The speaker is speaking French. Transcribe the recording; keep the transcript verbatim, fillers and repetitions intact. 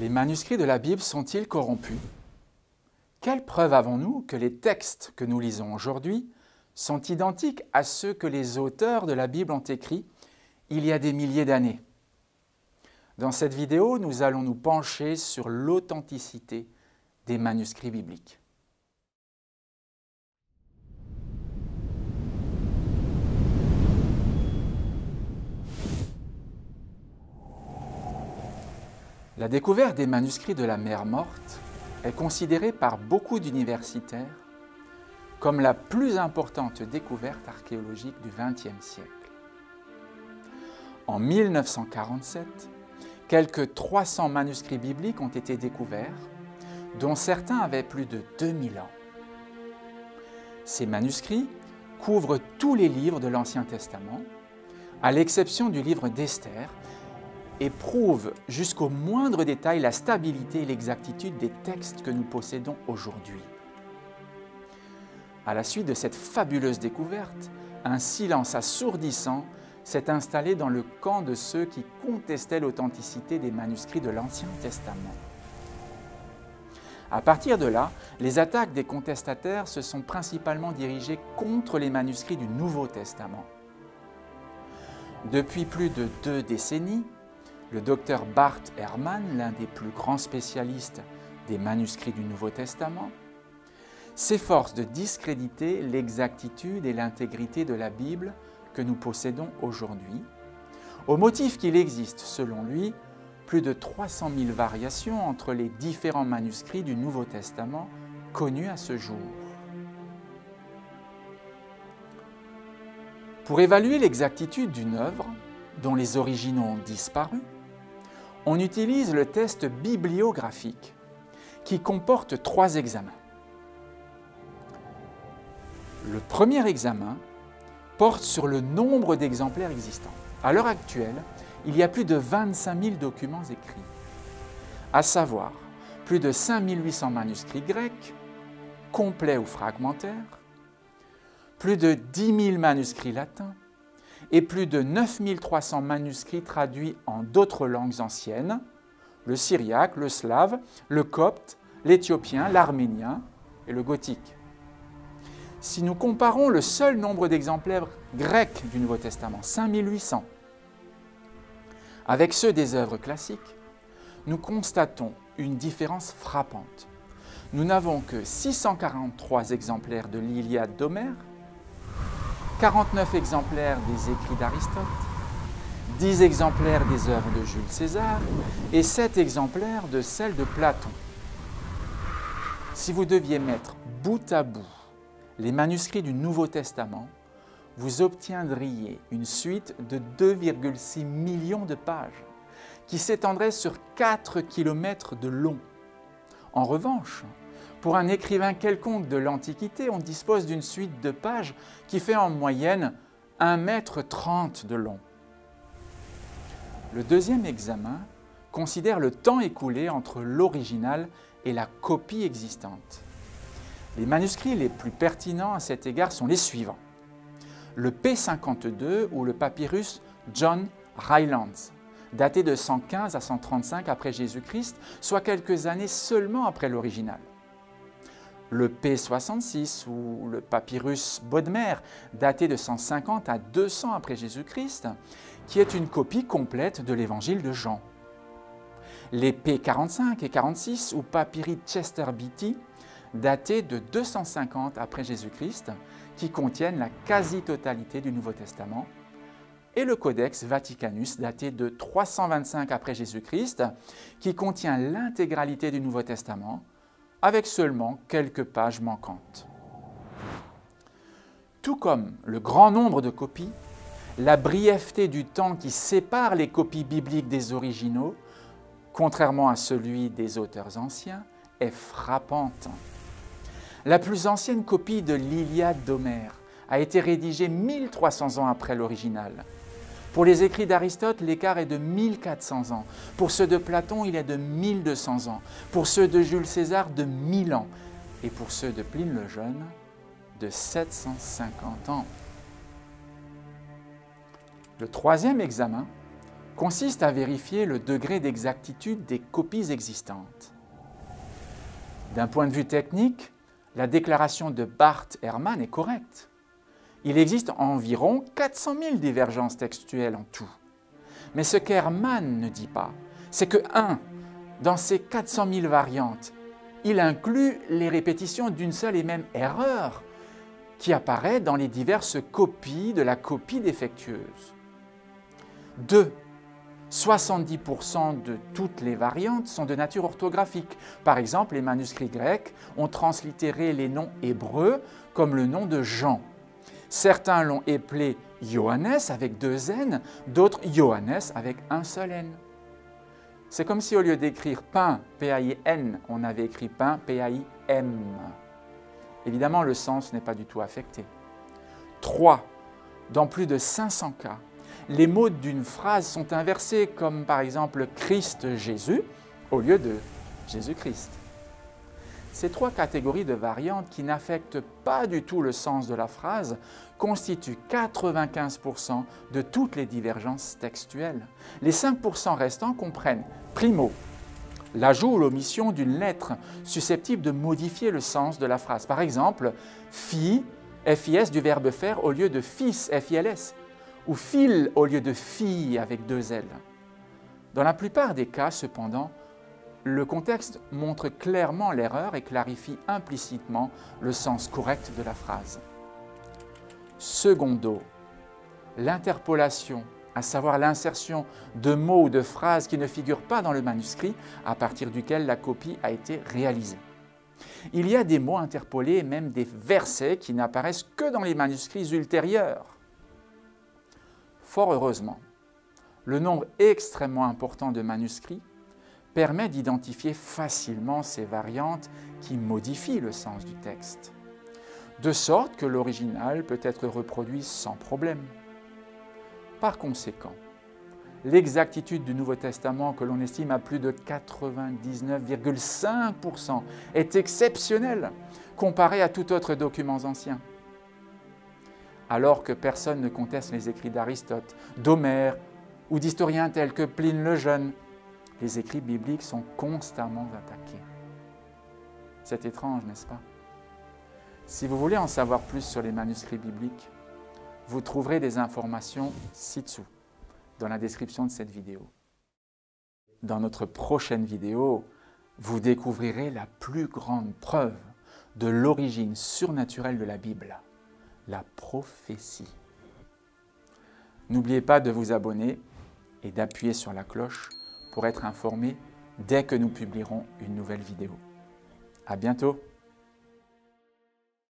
Les manuscrits de la Bible sont-ils corrompus? Quelle preuve avons-nous que les textes que nous lisons aujourd'hui sont identiques à ceux que les auteurs de la Bible ont écrits il y a des milliers d'années? Dans cette vidéo, nous allons nous pencher sur l'authenticité des manuscrits bibliques. La découverte des manuscrits de la Mer Morte est considérée par beaucoup d'universitaires comme la plus importante découverte archéologique du vingtième siècle. En mille neuf cent quarante-sept, quelques trois cents manuscrits bibliques ont été découverts, dont certains avaient plus de deux mille ans. Ces manuscrits couvrent tous les livres de l'Ancien Testament, à l'exception du livre d'Esther, et prouve jusqu'au moindre détail la stabilité et l'exactitude des textes que nous possédons aujourd'hui. À la suite de cette fabuleuse découverte, un silence assourdissant s'est installé dans le camp de ceux qui contestaient l'authenticité des manuscrits de l'Ancien Testament. À partir de là, les attaques des contestataires se sont principalement dirigées contre les manuscrits du Nouveau Testament. Depuis plus de deux décennies, le docteur Bart Ehrman, l'un des plus grands spécialistes des manuscrits du Nouveau Testament, s'efforce de discréditer l'exactitude et l'intégrité de la Bible que nous possédons aujourd'hui, au motif qu'il existe, selon lui, plus de trois cent mille variations entre les différents manuscrits du Nouveau Testament connus à ce jour. Pour évaluer l'exactitude d'une œuvre dont les originaux ont disparu, on utilise le test bibliographique qui comporte trois examens. Le premier examen porte sur le nombre d'exemplaires existants. À l'heure actuelle, il y a plus de vingt-cinq mille documents écrits, à savoir plus de cinq mille huit cents manuscrits grecs, complets ou fragmentaires, plus de dix mille manuscrits latins, et plus de neuf mille trois cents manuscrits traduits en d'autres langues anciennes, le syriaque, le slave, le copte, l'éthiopien, l'arménien et le gothique. Si nous comparons le seul nombre d'exemplaires grecs du Nouveau Testament, cinq mille huit cents, avec ceux des œuvres classiques, nous constatons une différence frappante. Nous n'avons que six cent quarante-trois exemplaires de l'Iliade d'Homère, quarante-neuf exemplaires des écrits d'Aristote, dix exemplaires des œuvres de Jules César et sept exemplaires de celles de Platon. Si vous deviez mettre bout à bout les manuscrits du Nouveau Testament, vous obtiendriez une suite de deux virgule six millions de pages qui s'étendrait sur quatre kilomètres de long. En revanche, pour un écrivain quelconque de l'Antiquité, on dispose d'une suite de pages qui fait en moyenne un mètre trente de long. Le deuxième examen considère le temps écoulé entre l'original et la copie existante. Les manuscrits les plus pertinents à cet égard sont les suivants. Le P cinquante-deux ou le papyrus John Rylands, daté de cent quinze à cent trente-cinq après Jésus-Christ, soit quelques années seulement après l'original. Le P soixante-six ou le papyrus Bodmer, daté de cent cinquante à deux cents après Jésus-Christ, qui est une copie complète de l'évangile de Jean. Les P quarante-cinq et quarante-six ou papyri Chester Beatty, datés de deux cent cinquante après Jésus-Christ, qui contiennent la quasi-totalité du Nouveau Testament. Et le Codex Vaticanus, daté de trois cent vingt-cinq après Jésus-Christ, qui contient l'intégralité du Nouveau Testament, avec seulement quelques pages manquantes. Tout comme le grand nombre de copies, la brièveté du temps qui sépare les copies bibliques des originaux, contrairement à celui des auteurs anciens, est frappante. La plus ancienne copie de l'Iliade d'Homère a été rédigée mille trois cents ans après l'original. Pour les écrits d'Aristote, l'écart est de mille quatre cents ans. Pour ceux de Platon, il est de mille deux cents ans. Pour ceux de Jules César, de mille ans. Et pour ceux de Pline le Jeune, de sept cent cinquante ans. Le troisième examen consiste à vérifier le degré d'exactitude des copies existantes. D'un point de vue technique, la déclaration de Bart Ehrman est correcte. Il existe environ quatre cent mille divergences textuelles en tout. Mais ce qu'Ehrman ne dit pas, c'est que un. Dans ces quatre cent mille variantes, il inclut les répétitions d'une seule et même erreur qui apparaît dans les diverses copies de la copie défectueuse. deux. soixante-dix pour cent de toutes les variantes sont de nature orthographique. Par exemple, les manuscrits grecs ont translittéré les noms hébreux comme le nom de Jean. Certains l'ont appelé Johannes avec deux N, d'autres Johannes avec un seul N. C'est comme si au lieu d'écrire pain, P A I N, on avait écrit pain, P A I M. Évidemment, le sens n'est pas du tout affecté. trois. Dans plus de cinq cents cas, les mots d'une phrase sont inversés, comme par exemple « Christ Jésus » au lieu de « Jésus-Christ ». Ces trois catégories de variantes qui n'affectent pas du tout le sens de la phrase constituent quatre-vingt-quinze pour cent de toutes les divergences textuelles. Les cinq pour cent restants comprennent, primo, l'ajout ou l'omission d'une lettre susceptible de modifier le sens de la phrase. Par exemple, « fi » F I S du verbe « faire » au lieu de « fils » F I L S, ou « fil » au lieu de « fille » avec deux L. Dans la plupart des cas, cependant, le contexte montre clairement l'erreur et clarifie implicitement le sens correct de la phrase. Secondo, l'interpolation, à savoir l'insertion de mots ou de phrases qui ne figurent pas dans le manuscrit à partir duquel la copie a été réalisée. Il y a des mots interpolés et même des versets qui n'apparaissent que dans les manuscrits ultérieurs. Fort heureusement, le nombre extrêmement important de manuscrits permet d'identifier facilement ces variantes qui modifient le sens du texte, de sorte que l'original peut être reproduit sans problème. Par conséquent, l'exactitude du Nouveau Testament, que l'on estime à plus de quatre-vingt-dix-neuf virgule cinq pour cent, est exceptionnelle comparée à tout autre document ancien. Alors que personne ne conteste les écrits d'Aristote, d'Homère ou d'historiens tels que Pline le Jeune, les écrits bibliques sont constamment attaqués. C'est étrange, n'est-ce pas? Si vous voulez en savoir plus sur les manuscrits bibliques, vous trouverez des informations ci-dessous, dans la description de cette vidéo. Dans notre prochaine vidéo, vous découvrirez la plus grande preuve de l'origine surnaturelle de la Bible, la prophétie. N'oubliez pas de vous abonner et d'appuyer sur la cloche pour être informé dès que nous publierons une nouvelle vidéo. À bientôt!